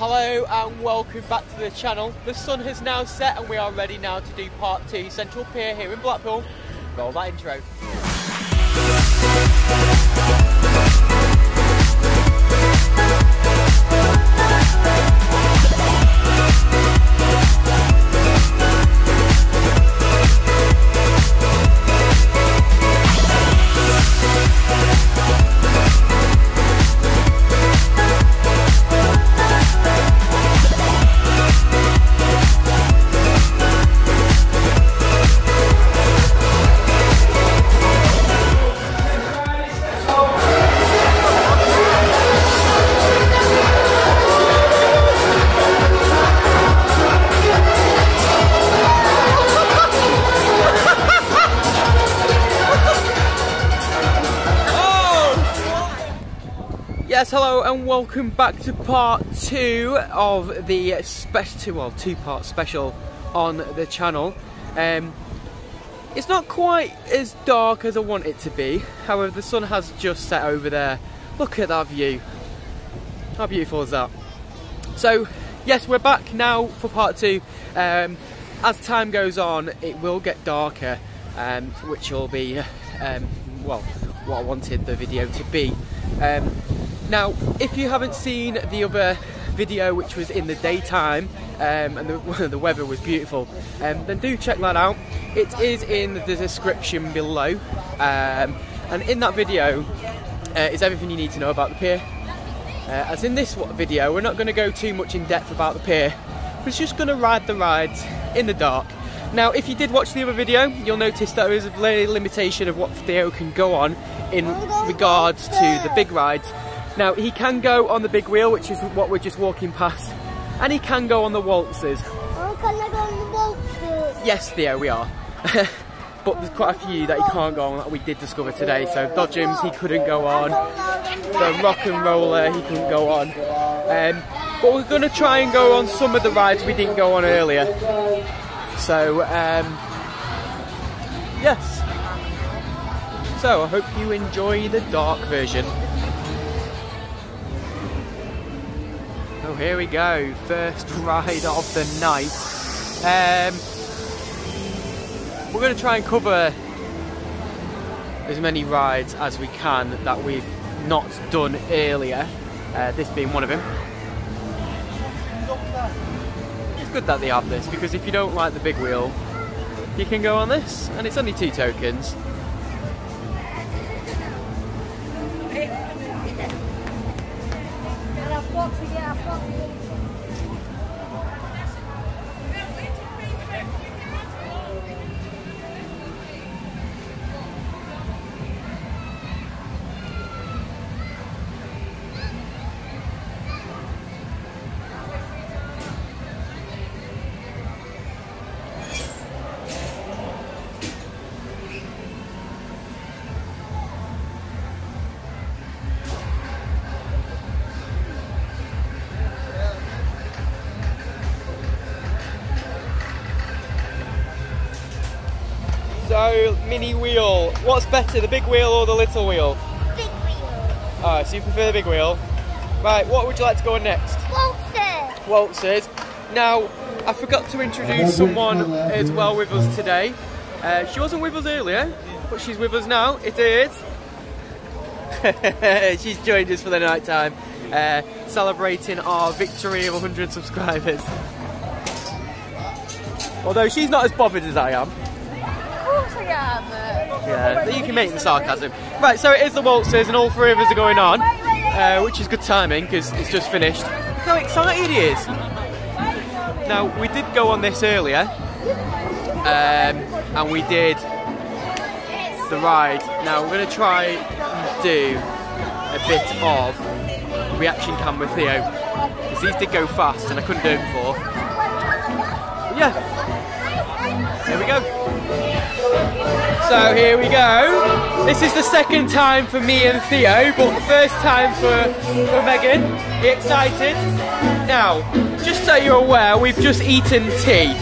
Hello and welcome back to the channel. The sun has now set and we are ready now to do part two. Central Pier here in Blackpool. Roll that intro. Yes, hello and welcome back to part two of the two-part special on the channel. It's not quite as dark as I want it to be, however the sun has just set over there. Look at that view. How beautiful is that? So yes, we're back now for part two. As time goes on it will get darker, which will be well, what I wanted the video to be. Now, if you haven't seen the other video, which was in the daytime, and the weather was beautiful, then do check that out. It is in the description below, and in that video is everything you need to know about the pier. As in this video, we're not going to go too much in depth about the pier. We're just going to ride the rides in the dark. Now, if you did watch the other video, you'll notice that there is a limitation of what Theo can go on in regards to the big rides. Now, he can go on the big wheel, which is what we're just walking past, and he can go on the waltzers. Oh, can I go on the waltzers? Yes, Theo, we are. But there's quite a few that he can't go on that we did discover today. So Dodgems, he couldn't go on. The Rock and Roller, he couldn't go on. But we're going to try and go on some of the rides we didn't go on earlier. So, yes. So, I hope you enjoy the dark version. Oh, here we go, first ride of the night. We're going to try and cover as many rides as we can that we've not done earlier, this being one of them. It's good that they have this, because if you don't like the big wheel you can go on this, and it's only 2 tokens. So, mini wheel. What's better, the big wheel or the little wheel? Big wheel. Alright, so you prefer the big wheel. Right, what would you like to go on next? Waltzers. Waltzers. Now, I forgot to introduce someone as well with us today. She wasn't with us earlier, but she's with us now. It is. She's joined us for the night time, celebrating our victory of 100 subscribers. Although she's not as bothered as I am. Yeah, you can make the sarcasm. Right, so it is the waltzers and all three of us are going on, which is good timing because it's just finished. Look how excited he is. Now, we did go on this earlier, and we did the ride. Now, we're going to try and do a bit of reaction cam with Theo, because these did go fast and I couldn't do it before. But yeah, here we go. So here we go. This is the second time for me and Theo, but the first time for Megan. Are you excited? Now, just so you're aware, we've just eaten tea.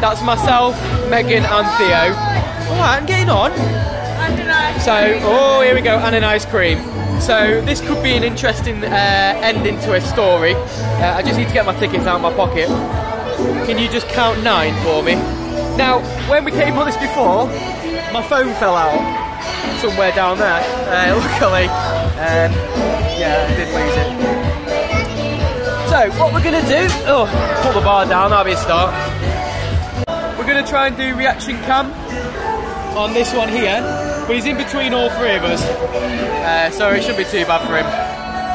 That's myself, Megan and Theo. Alright, I'm getting on. So, oh, here we go, and an ice cream. So this could be an interesting ending to a story. I just need to get my tickets out of my pocket. Can you just count 9 for me? Now, when we came on this before, my phone fell out somewhere down there. Luckily, yeah, I did lose it. So what we're gonna do? Oh, pull the bar down. That'll be a start. We're gonna try and do reaction cam on this one here, but he's in between all 3 of us, so it shouldn't be too bad for him.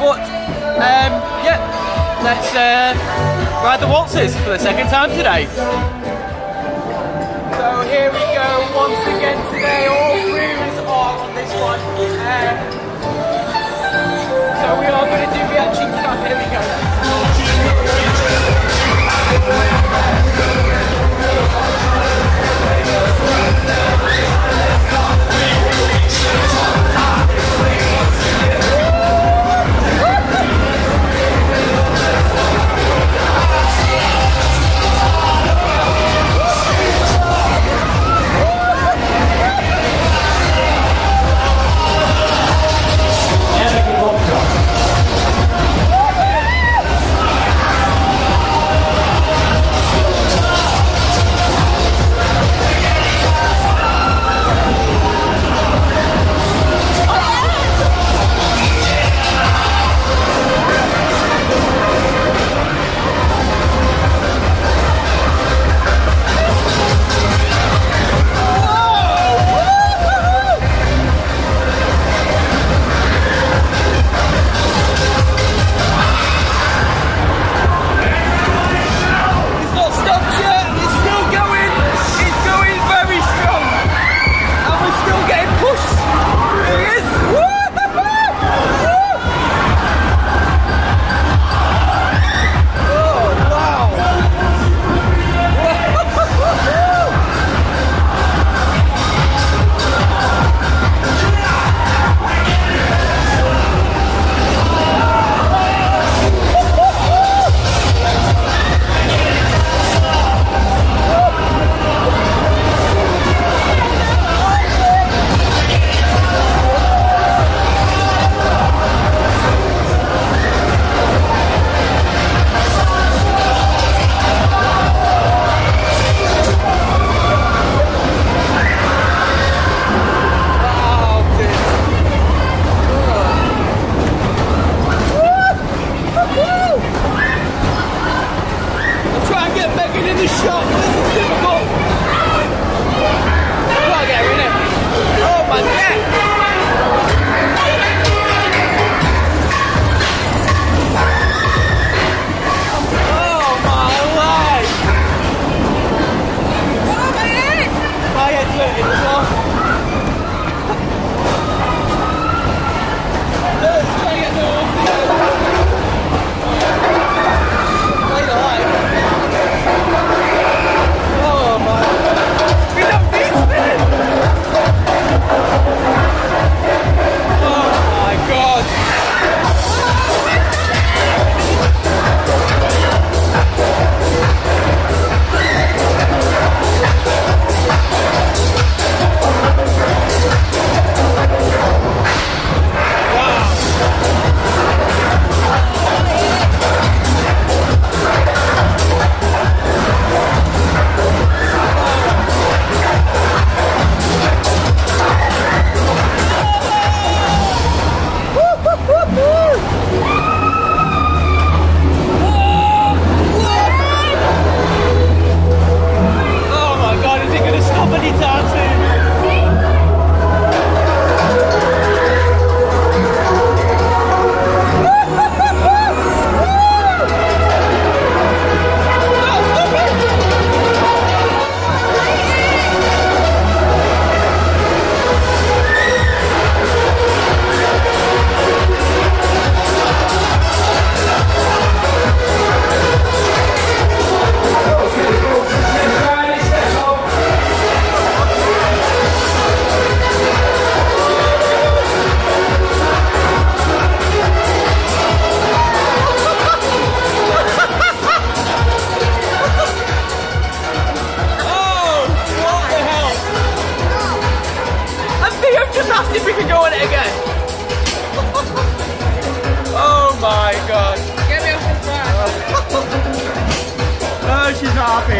But yeah, let's ride the waltzes for the 2nd time today. So here we go once again today. All 3 of us are on this one. So we are going to do reaction cam. Here we go.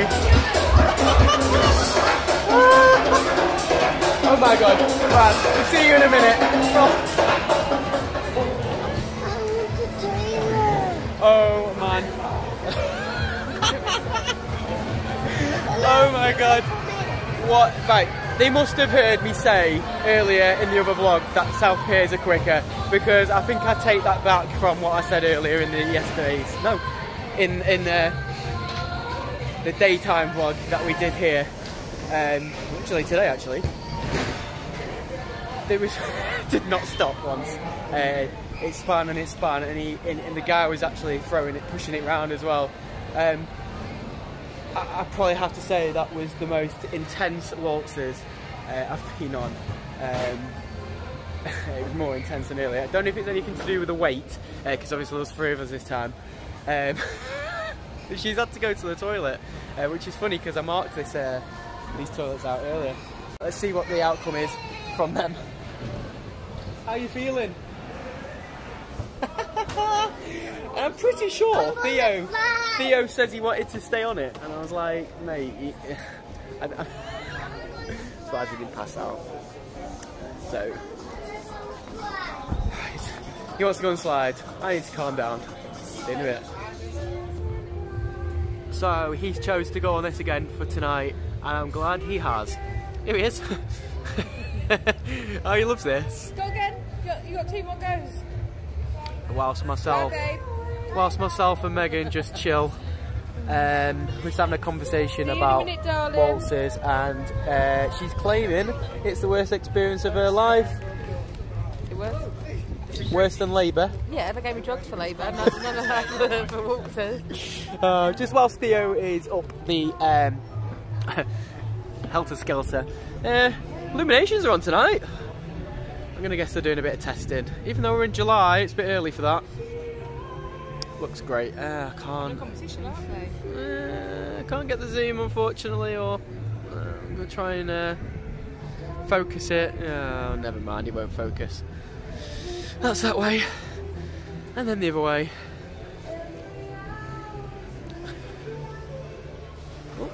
Miami. Oh my god. Right, we'll see you in a minute. Oh man. Oh my god. What? Right, they must have heard me say earlier in the other vlog that South Piers are quicker, because I think I take that back from what I said earlier in the the daytime vlog that we did here, literally today actually. There was did not stop once. It spun and it spun, and the guy was actually throwing it, pushing it round as well. I probably have to say that was the most intense waltzes I've been on. It was more intense than earlier. I don't know if it's anything to do with the weight, because obviously there's three of us this time. She's had to go to the toilet, which is funny because I marked this, these toilets out earlier. Let's see what the outcome is from them. How are you feeling? I'm pretty sure Theo says he wanted to stay on it, and I was like, mate, glad he didn't pass out. So, right. He wants to go and slide. I need to calm down. See you in a bit. So he's chose to go on this again for tonight, and I'm glad he has. Here he is. Oh, he loves this. Go again. You got two more goes. Whilst myself and Megan just chill, we're just having a conversation about waltzes, and she's claiming it's the worst experience of her life. It was. Worse than Labour? Yeah, they gave me drugs for Labour, and I've never had for waltzes. Just whilst Theo is up the helter-skelter, Illuminations are on tonight. I'm going to guess they're doing a bit of testing. Even though we're in July, it's a bit early for that. Looks great. I can't... competition, aren't they? I can't get the zoom, unfortunately, or I'm going to try and focus it. Oh, never mind, it won't focus. That's that way, and then the other way. Oh.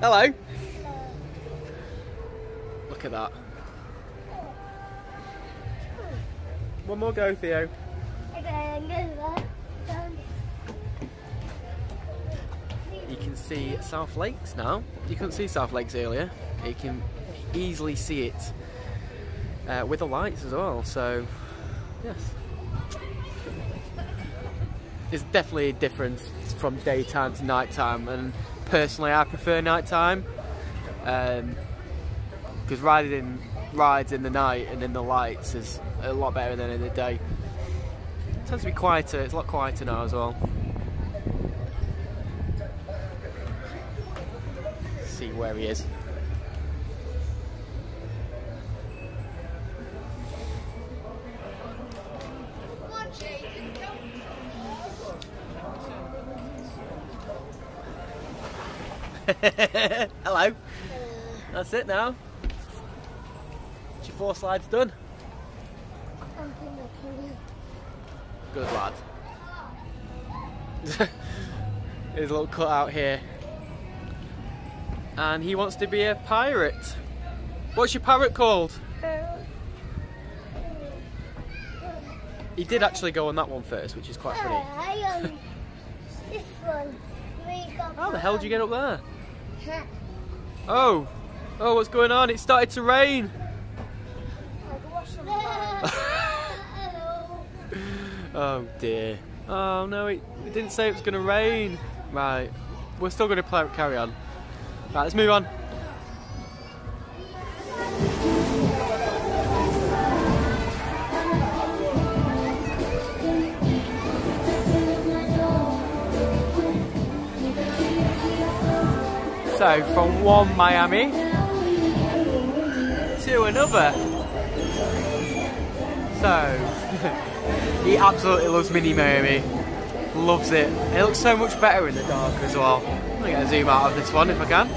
Hello. Look at that. One more go, Theo. You can see South Lakes now. You couldn't see South Lakes earlier. You can easily see it. With the lights as well, so yes, there's definitely a difference from daytime to nighttime, and personally I prefer nighttime, because rides in the night and in the lights is a lot better than in the day. It tends to be quieter. It's a lot quieter now as well. Let's see where he is. Hello. That's it now. Your four slides done. Good lad. There's a little cut out here. And he wants to be a pirate. What's your parrot called? He did actually go on that one first, which is quite funny. This one. How the hell did you get up there? Oh, oh, what's going on? It started to rain. Oh dear. Oh no, it didn't say it was going to rain. Right, we're still going to carry on. Right, let's move on. So from one Miami to another. So he absolutely loves Mini Miami, loves it. It looks so much better in the dark as well. I'm gonna get a zoom out of this one if I can.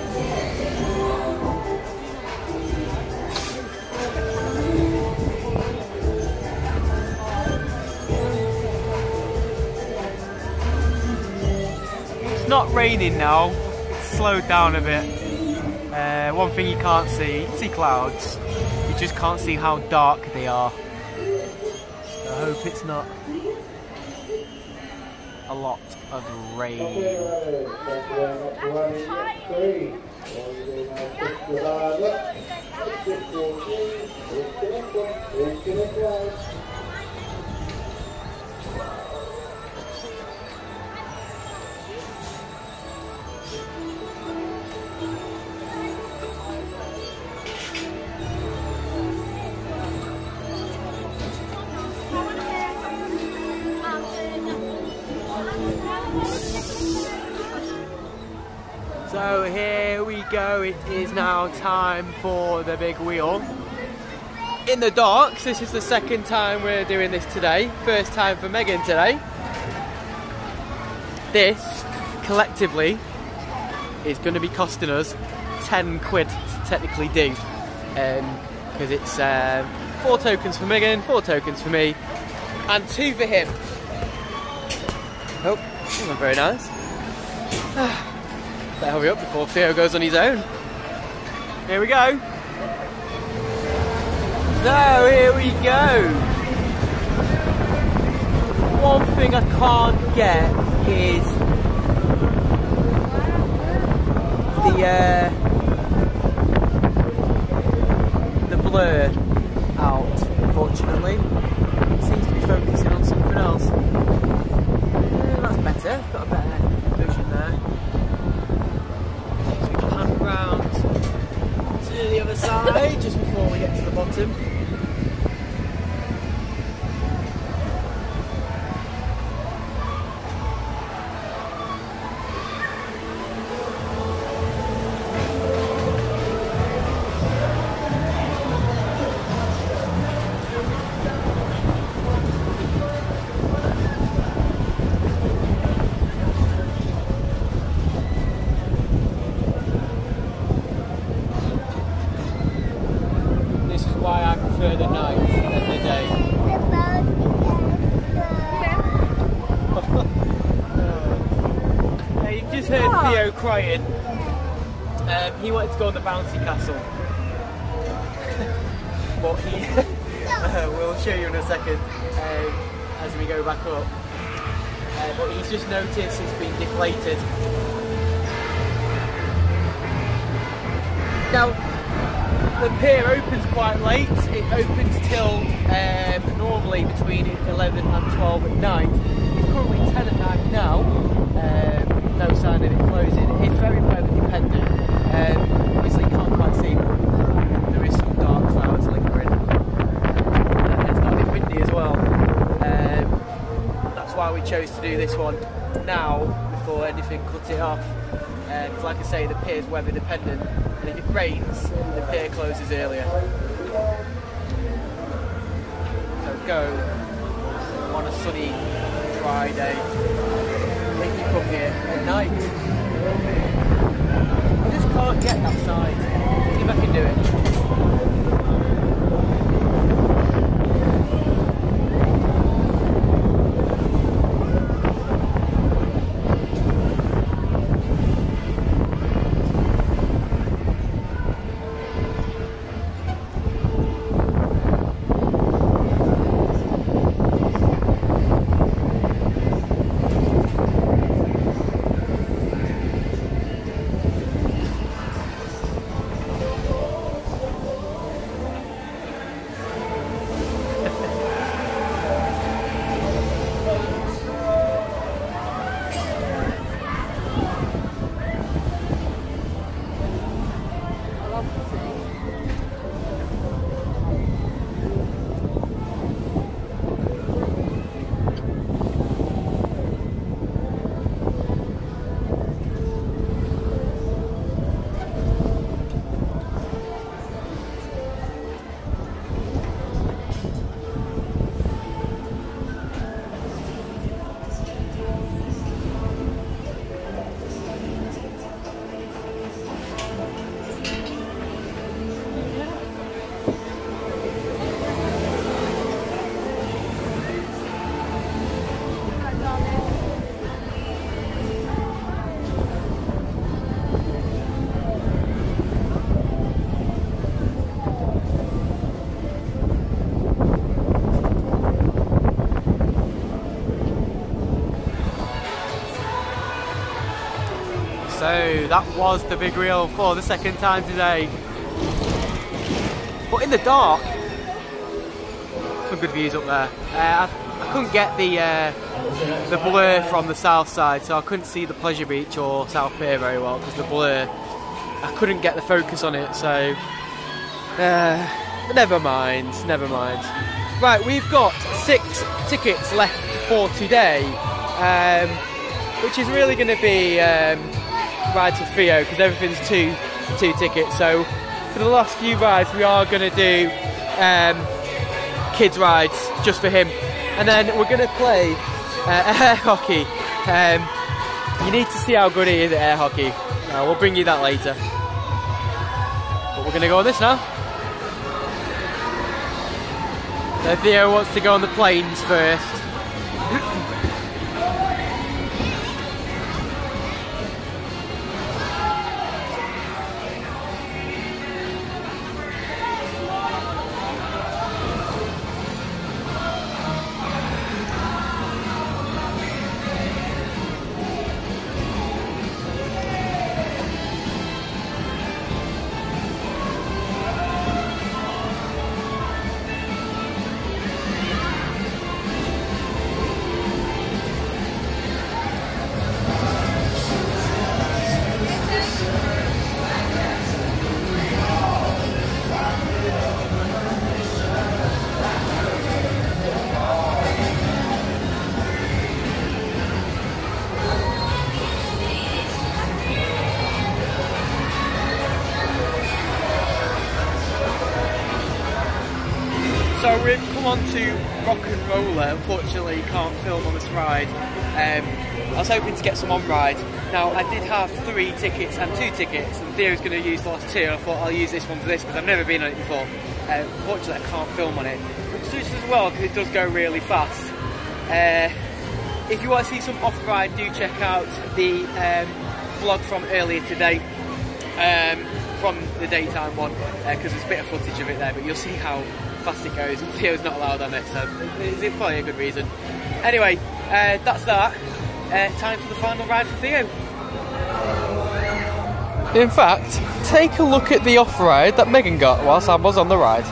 It's not raining now, it's slowed down a bit. One thing you can't see, you can see clouds, you just can't see how dark they are. I hope it's not a lot of rain. So here we go, it is now time for the big wheel. In the docks, this is the second time we're doing this today. First time for Megan today. This, collectively, is going to be costing us 10 quid to technically do. Because it's 4 tokens for Megan, 4 tokens for me, and 2 for him. Oh, that's not very nice. Better hurry up before Theo goes on his own. Here we go. So here we go. One thing I can't get is the blur out, unfortunately. It seems to be focusing on something else. That's better, got a better vision there. Round to the other side just before we get to the bottom. Theo crying. He wanted to go on the bouncy castle, but he we'll show you in a second as we go back up. But he's just noticed he's been deflated. Now the pier opens quite late. It opens till normally between 11 and 12 at night. It's currently 10 at night now. No sign of it closing. It's very weather dependent. Obviously you can't quite see, but there is some dark clouds lingering. It's got a bit windy as well. That's why we chose to do this one now before anything cut it off. Because like I say, the pier's weather dependent, and if it rains the pier closes earlier. So go on a sunny, dry day. If you come here at night, I just can't get that side. See if I can do it. So that was the big reel for the second time today. But in the dark, some good views up there. I couldn't get the blur from the south side, so I couldn't see the Pleasure Beach or South Pier very well because the blur, I couldn't get the focus on it, so never mind, never mind. Right, we've got 6 tickets left for today, which is really going to be rides with Theo because everything's two tickets. So for the last few rides we are going to do kids rides just for him, and then we're going to play air hockey. You need to see how good he is at air hockey. We'll bring you that later, but we're going to go on this now. So Theo wants to go on the planes first. So we've come on to Rock and Roller. Unfortunately can't film on this ride. I was hoping to get some on ride. Now I did have 3 tickets and 2 tickets, and Theo's going to use the last 2. I thought I'll use this one for this because I've never been on it before. Unfortunately I can't film on it, which is as well because it does go really fast. If you want to see some off ride, do check out the vlog from earlier today. From the daytime one, because there's a bit of footage of it there, but you'll see how fast it goes, and Theo's not allowed on it, so it's probably a good reason. Anyway, that's that. Time for the final ride for Theo. In fact, take a look at the off-ride that Megan got whilst I was on the ride.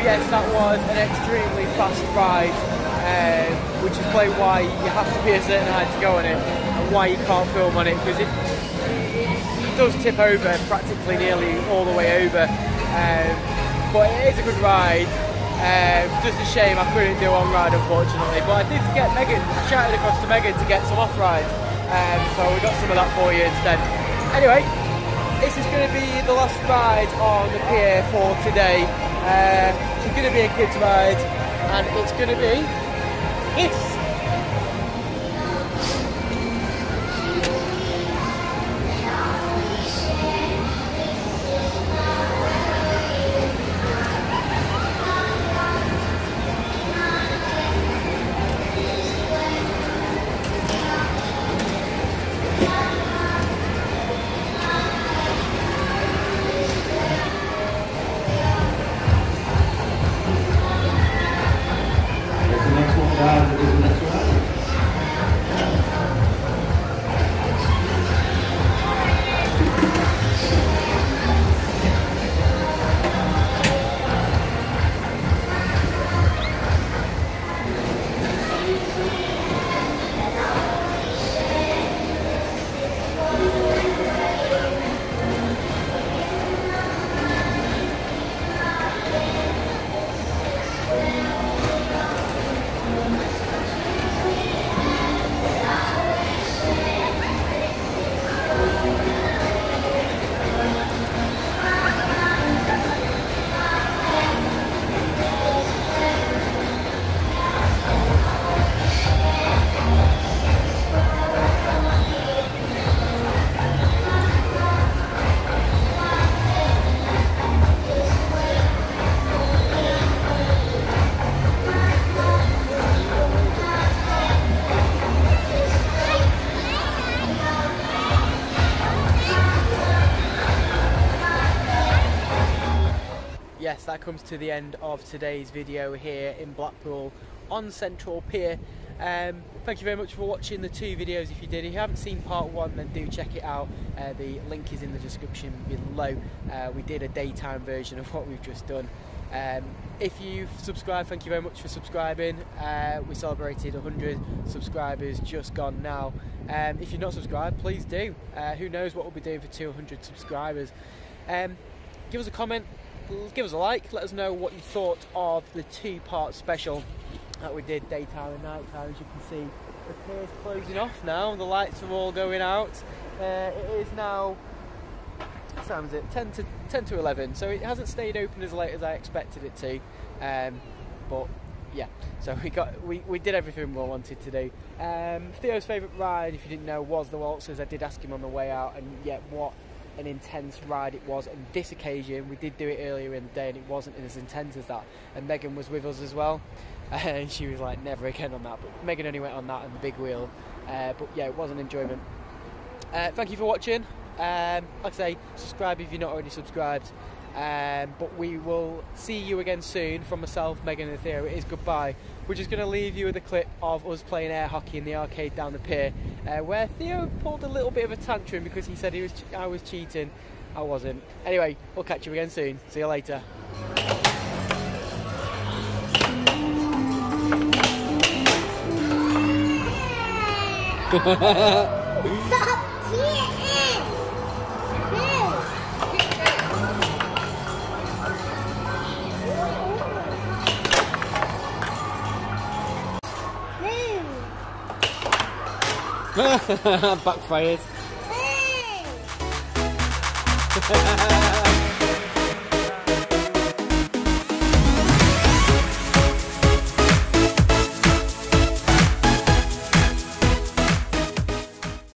yes, that was an extremely fast ride, which is probably why you have to be a certain height to go on it, and why you can't film on it, because it does tip over practically nearly all the way over. But it is a good ride. Just a shame I couldn't do on ride, unfortunately. But I did get Megan, I shouted across to Megan to get some off ride, so we got some of that for you instead. Anyway, this is going to be the last ride on the pier for today. It's going to be a kids ride, and it's going to be this. That comes to the end of today's video here in Blackpool on Central Pier. Thank you very much for watching the two videos. If you did, if you haven't seen part one, then do check it out. The link is in the description below. We did a daytime version of what we've just done. If you've subscribed, thank you very much for subscribing. We celebrated 100 subscribers just gone now. If you're not subscribed, please do. Who knows what we'll be doing for 200 subscribers. Give us a comment, give us a like, let us know what you thought of the two-part special that we did, daytime and nighttime. As you can see, the pier's closing off now, the lights are all going out. It is now, what time is it? 10 to 11, so it hasn't stayed open as late as I expected it to, but yeah, so we did everything we wanted to do. Theo's favourite ride, if you didn't know, was the waltzers. I did ask him on the way out, and yet what an intense ride it was on this occasion. We did do it earlier in the day and it wasn't as intense as that, and Megan was with us as well, and she was like, never again on that, but Megan only went on that and the big wheel. But yeah, it was an enjoyment. Thank you for watching. Like I say, subscribe if you're not already subscribed, but we will see you again soon. From myself, Megan and Theo, it is goodbye. We're just going to leave you with a clip of us playing air hockey in the arcade down the pier, where Theo pulled a little bit of a tantrum because he said I was cheating. I wasn't. Anyway, we'll catch you again soon. See you later. Backfired.